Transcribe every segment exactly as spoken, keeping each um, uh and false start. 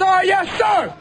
sir. Yes, sir.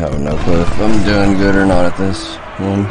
have no clue if I'm doing good or not at this one.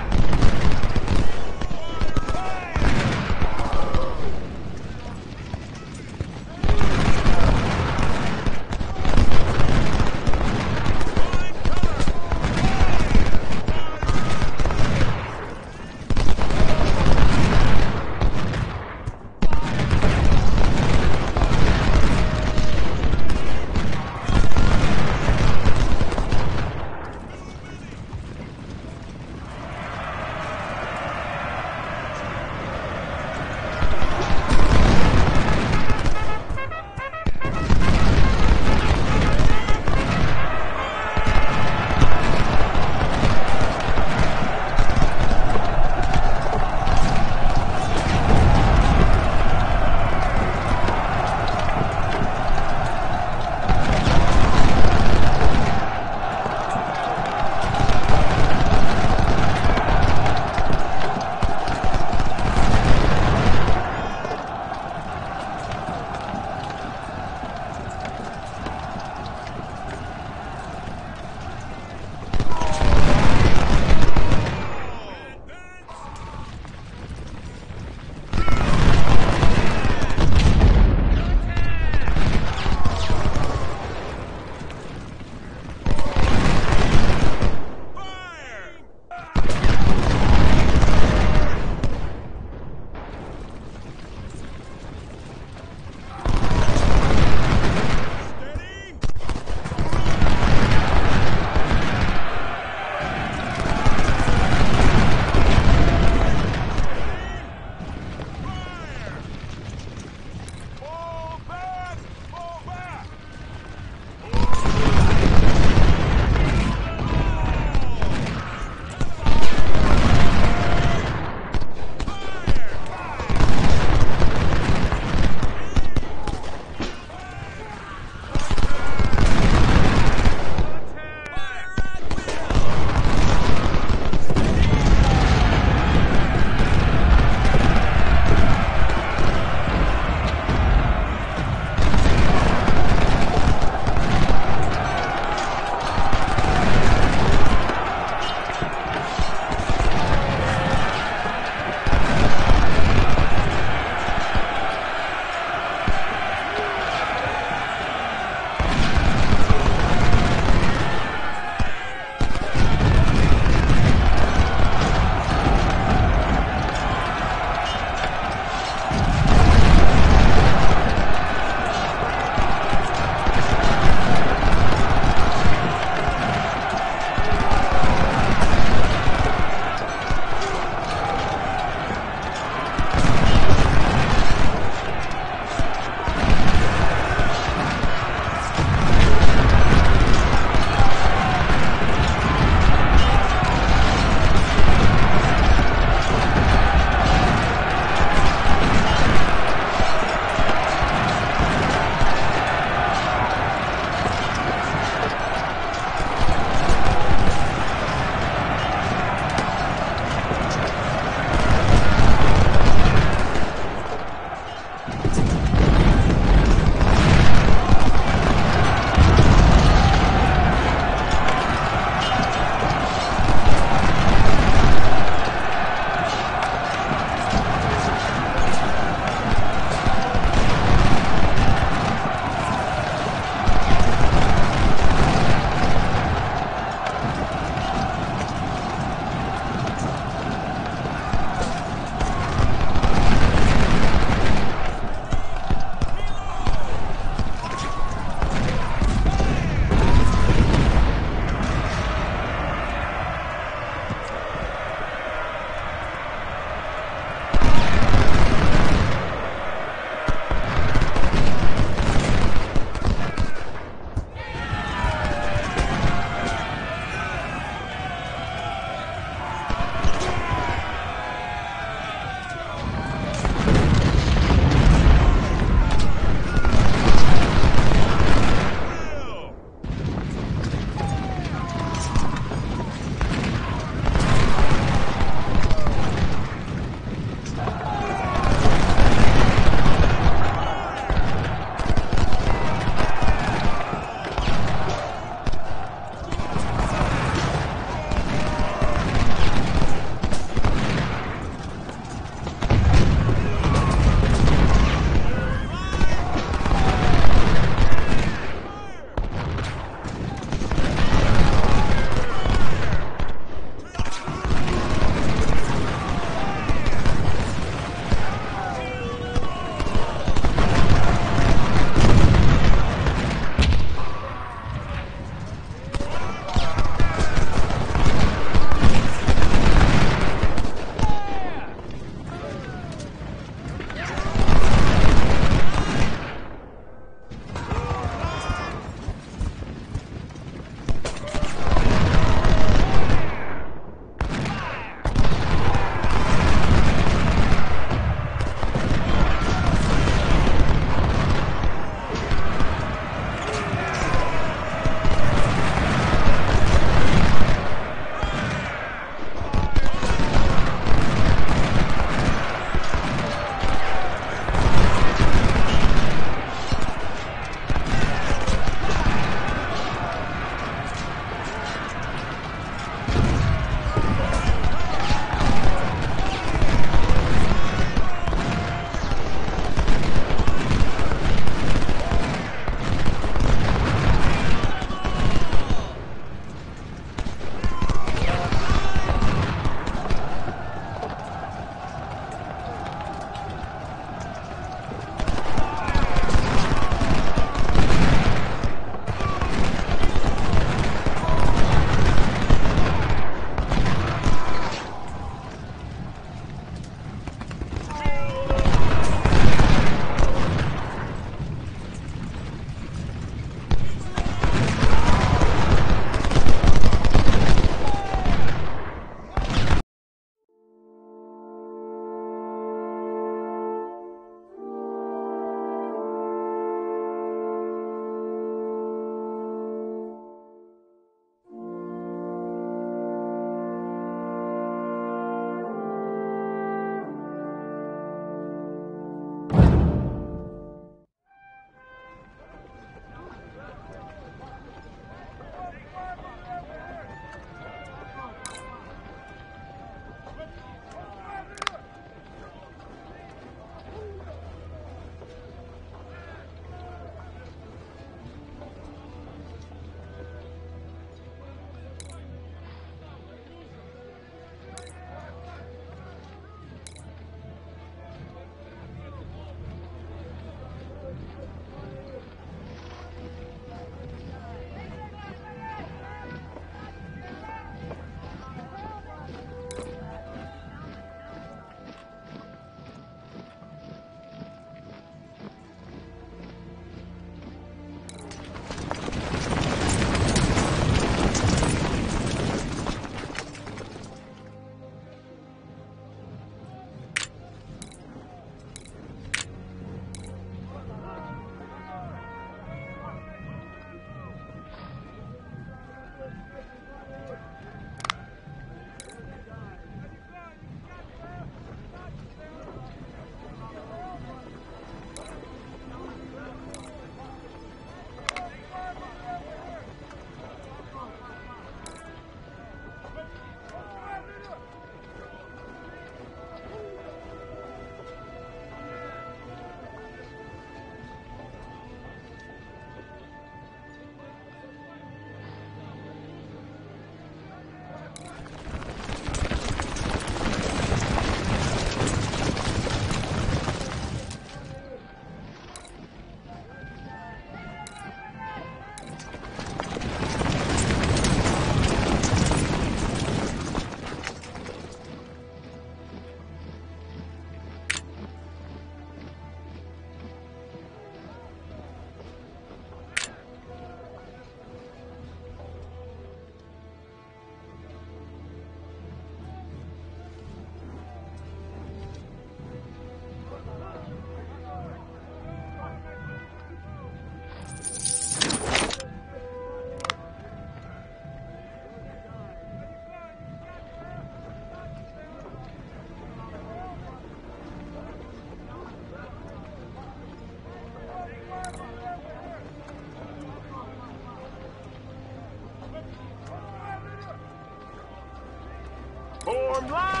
Form line!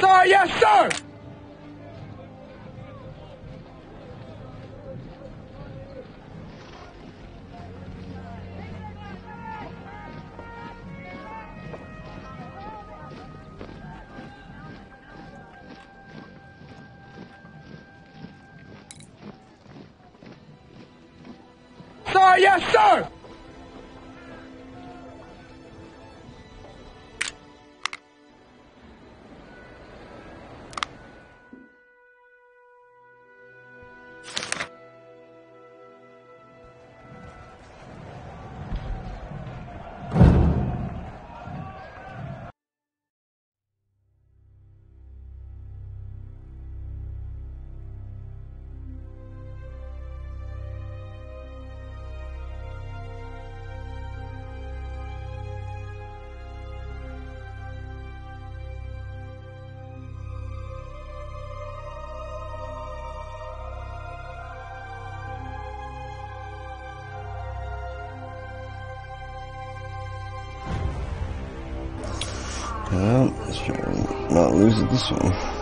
Sir, yes, sir! Sir, yes, sir! Well, let's try and not lose it this one.